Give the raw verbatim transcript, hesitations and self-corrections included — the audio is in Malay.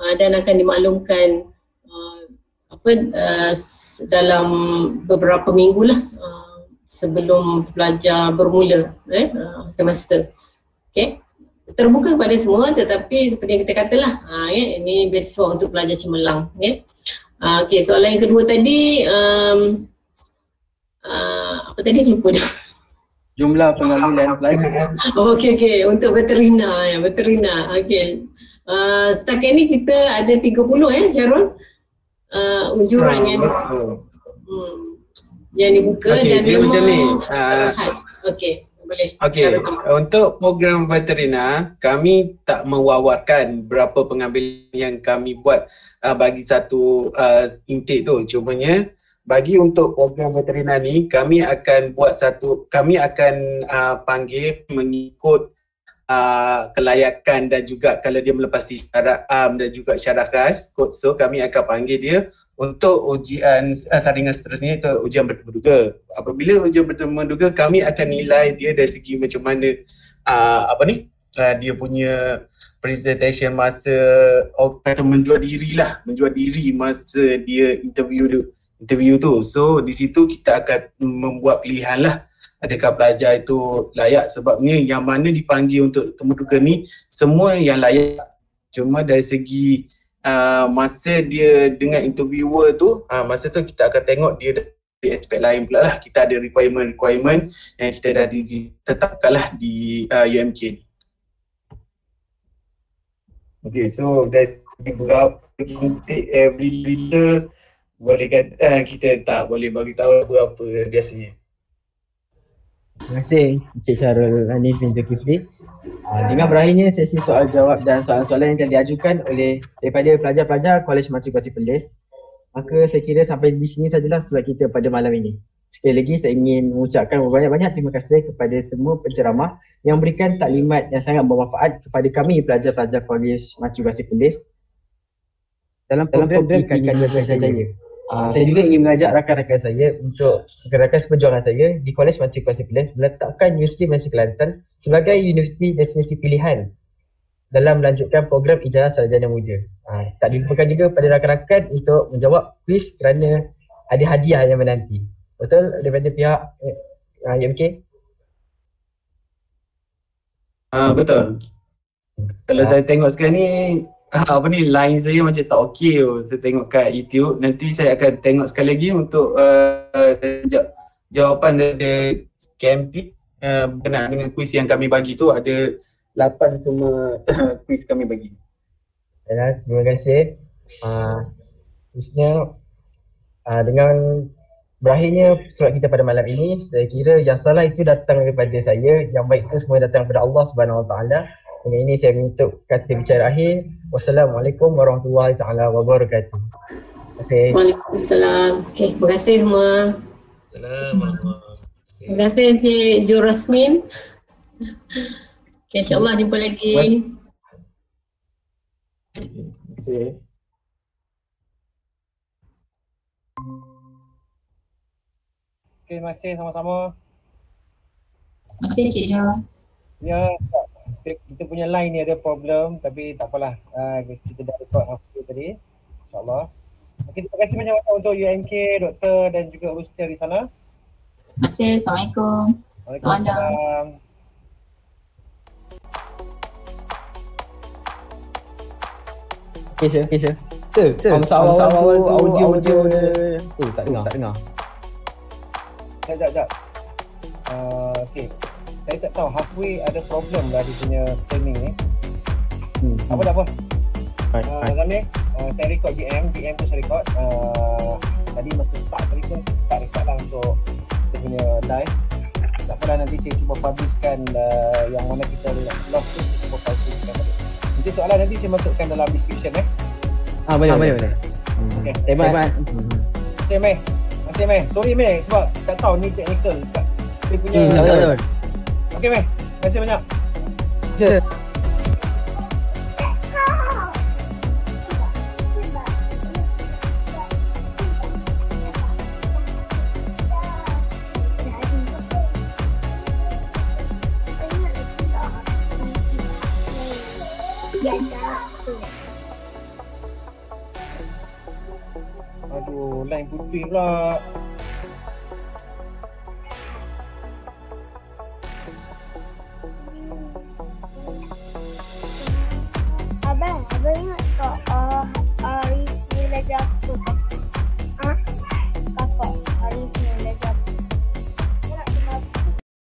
uh, dan akan dimaklumkan uh, apa, uh, dalam beberapa minggu lah uh, sebelum belajar bermula eh, uh, semester. Okay. Terbuka kepada semua, tetapi seperti yang kita katalah uh, yeah, ini beasiswa untuk pelajar cemerlang. Okay. Uh, okay, soalan yang kedua tadi um, uh, apa tadi lupa dah. Jumlah pengambilan pelajar. Oh, okey, okey. Untuk veterina, ya, veterina. Okey. Uh, setakat ini kita ada tiga puluh eh, Syarul. Uh, unjuran oh, yang, hmm, yang dibuka okay, dan dia memang macam ni. Uh, okey, boleh. Okey. Untuk program veterina, kami tak mewawarkan berapa pengambilan yang kami buat uh, bagi satu uh, intake tu. Cumanya bagi untuk program veterina ni, kami akan buat satu, kami akan uh, panggil mengikut uh, kelayakan dan juga kalau dia melepasi syarat am dan juga syarat khas, kod so kami akan panggil dia untuk ujian uh, saringan seterusnya itu ujian bertemuduga. Apabila ujian bertemuduga, kami akan nilai dia dari segi macam mana uh, apa ni, uh, dia punya presentation masa, atau menjual dirilah, menjual diri masa dia interview dia. Interview tu. So di situ kita akan membuat pilihan lah adakah pelajar itu layak, sebabnya yang mana dipanggil untuk temuduga ni semua yang layak. Cuma dari segi uh, masa dia dengan interviewer tu, uh, masa tu kita akan tengok dia dari aspek lain pula lah. Kita ada requirement-requirement yang kita dah tetapkan lah di uh, U M K ni. Okay, so dari segi berapa intake every year, boleh kata, uh, kita tak boleh bagi tahu berapa biasanya. Terima kasih Encik Syarul Hanif bin Tengku Kifli. Uh, dengan berakhirnya sesi soal jawab dan soalan-soalan yang telah diajukan oleh daripada pelajar-pelajar Kolej Matrikulasi Perlis. Maka saya kira sampai di sini sajalah surat kita pada malam ini. Sekali lagi saya ingin mengucapkan banyak-banyak terima kasih kepada semua penceramah yang berikan taklimat yang sangat bermanfaat kepada kami pelajar-pelajar Kolej Matrikulasi Perlis dalam program pendidikan Madrasah Jaya. Uh, saya juga ingin mengajak rakan-rakan saya untuk rakan-rakan seperjuangan saya di Kolej Matrikulasi Perlis meletakkan Universiti Malaysia Kelantan sebagai universiti destinasi pilihan dalam melanjutkan program Ijazah Sarjana Muda. Uh, tak dilupakan juga pada rakan-rakan untuk menjawab kuis kerana ada hadiah yang menanti. Betul daripada pihak uh, U M K? Uh, betul. Kalau uh, saya tengok sekarang ni, Ha, apa ni, line saya macam tak okey tu. Saya tengok kat YouTube. Nanti saya akan tengok sekali lagi untuk uh, jawapan dari K M P uh, berkenaan dengan kuis yang kami bagi tu. Ada lapan semua kuis kami bagi. Ya, terima kasih. Uh, Terusnya uh, dengan berakhirnya surat kita pada malam ini, saya kira yang salah itu datang daripada saya, yang baik itu semua datang daripada Allah Subhanahu Wa Taala. Dengan ini saya menutup kata bicara akhir. Wassalamualaikum warahmatullahi taala wabarakatuh. Terima kasih. Waalaikumsalam. Okay, terima kasih semua. Terima kasih Encik Jorasmin. Okay, insyaAllah jumpa lagi. Terima kasih. Okay, terima kasih sama-sama. Terima kasih Encik Jor. Ya. Kita punya line ni ada problem, tapi tak apalah, uh, kita dah record after tadi, insyaAllah. Okay, terima kasih banyak untuk U M K, Doktor dan juga Rostia Rizalah. Terima kasih. Assalamualaikum. Waalaikumsalam. Okay sir, okay sir. Sir, sir, komsa awal tu audio dia, oh tak dengar, tak dengar. Sekejap, sekejap, sekejap. Uh, okay. Saya tak tahu, halfway ada problem lah dia punya streaming ni. Hmm. Apa tak apa. Right, uh, right. Ramai, uh, saya record G M, G M tu saya record. Uh, tadi masa start tadi pun start record lah untuk kita punya live. Tak apalah, nanti saya cuba publishkan uh, yang mana kita lost tu, kita cuba publishkan. Nanti soalan nanti saya masukkan dalam description eh. Ah, boleh, boleh, boleh. Okay. Terima kasih. Okay, Meh. Okay, Meh. Sorry, Meh. Sebab tak tahu ni technical. Dia punya... Hmm, tak betul. Okey Meh, terima kasih banyak. Sure. Aduh, line putih pula. Abang, abang ingat tak uh, hari ni belajar